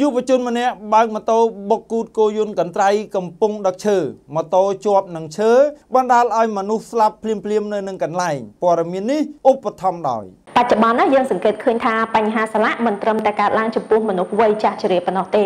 ยุบจุนมันเนี่ยบางมาโตบกูดโกยุนกันไตรกำปุงดักเชอมาโตจวบหนังเชอบรรดาไอมนุษย์สลับพลิมๆในหนึ่งกันไล่ปรมินี้อุปธรรมดอยปัจจุบันนะยังสังเกตเคยทาปัญหาสละมันตรมแต่การล้างจุดปุ่มมนุษย์วัยจะเฉลี่ยปนอเต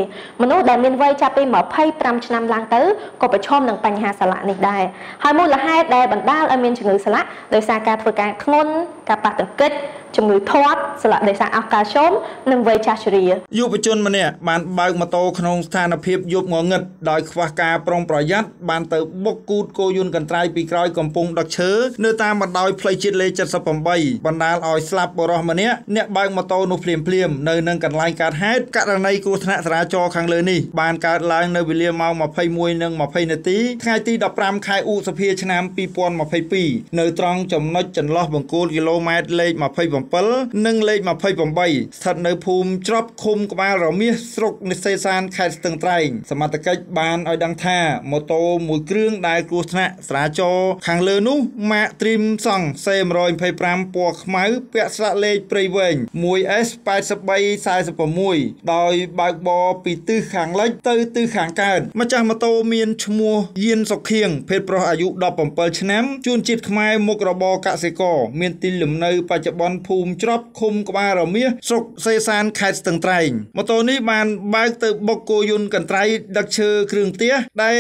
มนุษย์ได้มีวัยจะไปหมอบไพ่ปรำชนำล้างเต๋อก็ไปชอบหนังปัญหาสละนี่ได้ไฮมูลละให้ได้บรรดาไอมีนจุงือสละโดยสารการฝึกการคลนการปัดตึงเกิดจุงือทอดสละโดยสารอากาศชมหนึ่งวัยจะเฉลี่ยยุบจุนมันเนี่ยบานบางมาโตขนมทานอภิบยุบงอเงิดได้ขวากาปรองปล่อยยัดบานเต๋อบกูดโกยุนกันไตรปีกรอยกำปุงดักเชื้อเนื้อตามบรรดาไพลจิตเลจัดสปอมใบบรรดาไอลับบรอมเนี้ยเนี่ยบางมาโตนุเพลียมในนังกันลายการแฮดการในกุศลสราจอขังเลยนี่บานการลายในวิเลียมเมามาไพมวยนังมาไพนตีใครตีดับรามใครอุสเพียชนามปีปอนมาไพปีในตรองจมน้อยจันล้อบังกูกิโลเมตรเลยมาไพบังเปิลนังเลยมาไพบังใบสัตว์ในภูมิจอบคุมกบาเราเมียสรกในเซซานใครตึงไตรสมัตกิจบานออยดังท่ามาโตมวยเครื่องได้กุศลสราจอขังเลยนุแม่ตริมส่องเซมรอยไพปรามปวกไม้เปียสละเลปริเวงมวยเอสไปสบายสายสปมวยโดยบางบอปีตื้อขังเล็กตื้อขังการมาจากมาโตเมียนชมัวเย็นสกเคียงเพชรประอายุดอกปมเปิลชนะจุนจิตขมายมกระบอกะเสกอเมียนติหลุมในปัจจุบันภูมิจอบคุมกบาเราเมียสกเซซานไข่ตึงไตรมาโตนี้มันบางเตบกโกยุนกันไตรดักเชอเครื่องเตี้ยได้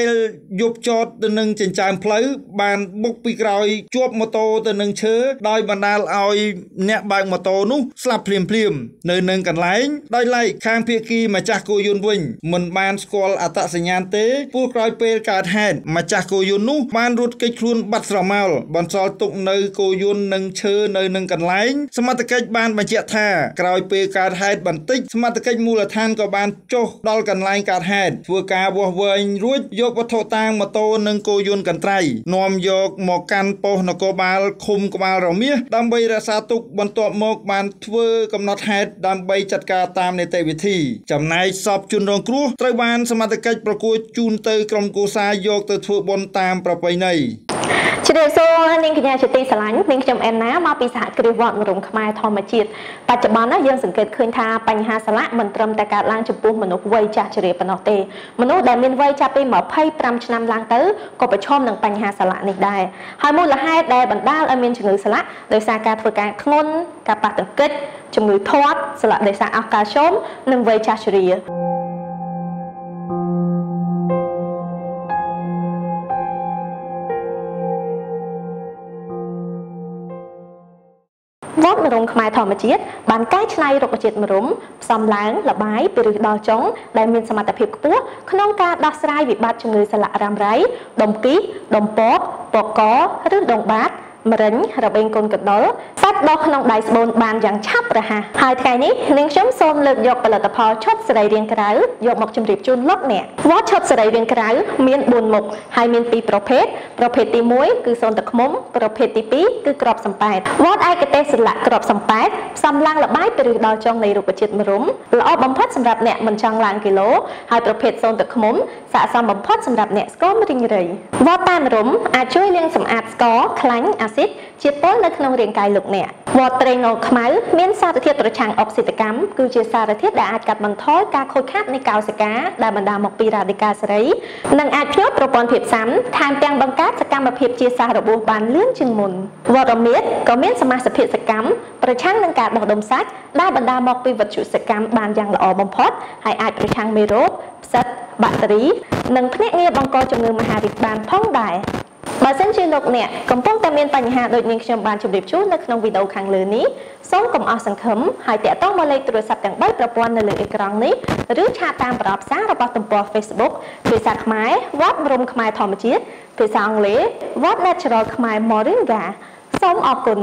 ยบจอดตัวหนึ่งเจนจามเพลย์บานบกปีกรอยจวบมาโตตัวหนึ่งเชอได้บรรดาเอาเนี่ยบางมาโตนุสลับเพลียมเนยหนึ่งกันไล่ได้ไล่ข้างเพียกีมาจากโกยุนวิ่งมันบานสกอลอัตสัญญาเตผู้คอยเปรกาดแฮนมาจากโกยุนนุบานรุดไกครูนบัตสระเมาบอลซอลตุกเนยโกยุนหนึ่งเชยเนยหนึ่งกันไล่สมัติกิจบานมาเจท่าคอยเปรกาดแฮนบันติสมัติกิจมูลธานกับบานโจดอลกันไล่กาดแฮนเพื่อกาบัวเวงรุดยกวัตถุต่างมาโตหนึ่งโกยุนกันไตรนอมยกหมอกกันโปนกบาลคุมกบาลเราเมียดำใบราซาตุกบนโต๊ะหมอกบานทัวร์กำหนดแฮดดำใบจัดการตามในเตวิธีจำนายสอบจุนรองครูไตรบานสมัติกิจประกวดจูนเตยกรมกุศลโยกเตยทัวร์บนตามประไปในเดี๋ยวโซ่นิ่งขยันชุดตีสลันนิ่งจำแอนนะมาปีศาจกรีวอนรุมขมายทอมจิตปัจจุบันนะยังสังเกตเคยทาปัญหาสละมันตรมแต่การล้างจุปุ่มมนุษย์วัยจะเฉลี่ยปนอเตมนุษย์ได้มีวัยจะไปหมอบไพ่ปรำชนำล้างเต๋อก็ไปชอบหนังปัญหาสละนี่ได้ไฮมูลละให้ได้บรรดาไอมีนจุงือสละโดยสารการฝึกการคลนการปัดตึงเกิดจุงือทอดสละโดยสารอากาศชมหนึ่งวัยจะเฉลี่ยวัดมรุมขมายทอมจิตบานใกล้ชนัยรกจิตมรุมซ้ำล้างละบายไปหรือดอจงได้มีสมรรถภาพปุ๊บขนมกาดอสไลวิบัติจงเลยสละรำไรดมกี้ดมป๊อกปอกก้อหรือดมบาดมรินเราเป็นคนกดดันซัดดอกขนมไดส์บอลบานอย่างชับระหะหายไกลนี้เลี้ยงช้ำโซมเลือกยกปลาตะพอชดสไลเรียงกระไรยกหมกจุ่มรีบจุนลบเนี่ยวัดชดสไลเรียงกระไรเมียนบุญหมกหายเมียนปีประเภทตีมุ้ยคือโซนตะขมมประเภทตีปีคือกรอบสัมปัตวัดไอกระเตสละกรอบสัมปัตสำลังละใบไปดูดาวจองในรูปจิตมรุมละอบำพัดสำหรับเนี่ยมันจังลางกิโลหายประเภทโซนตะขมมสะสมบำพัดสำหรับเนี่ยก็ไม่ดิ่งเลยวัดตามรุมอาจช่วยเลี้ยงสำอาดสกอคลังจิตโป้และขนมเรียงกายหลุกเนี่ยวอเตรงอขมายเมียนซาตะเทียตระชังออกสิตกรรมคือเจสาตะเทียได้อาจกัดมันท้อยการโคดคาดในกาวสก้าได้บรรดาหมอกปีราดิกาสไรนังอาจเพียวประปอนเพียบซ้ำทานแปลงบังการสกรรมแบบเพียบเจสาระบุบานเลื่อนจึงมุนวอร์เมดก็เมียนสมาสเพียสกรรมประชังนังการบอกดมซัดได้บรรดาหมอกปีวัตถุสกรรมบานยังละออมพอดให้อาจประชังเมโรบซัดบัตตรีนังพเนเงียบังกอจงเงินมหาดิบานพ้องได้บาเส้นชื่อลกเนี่ยกำปองแต่เมียนปัญหาโดยนิ่งชมบานชมเด็บชู้ในขนมวิดีโอคังเลือนี้ส้มกลมอสังคมหายแต่ต้องมาเลยตรวจสอบอย่างใบประปวนในเลืออีกครั้งนี้หรือชาตามปรับสร้างระบบตุ่มปอ Facebook เพื่อสักไม้วัดรวมขมายทอมจิตเพื่อสร้างเลือวัดแนทเชอรัลขมายมอริงกาส้มออกกุล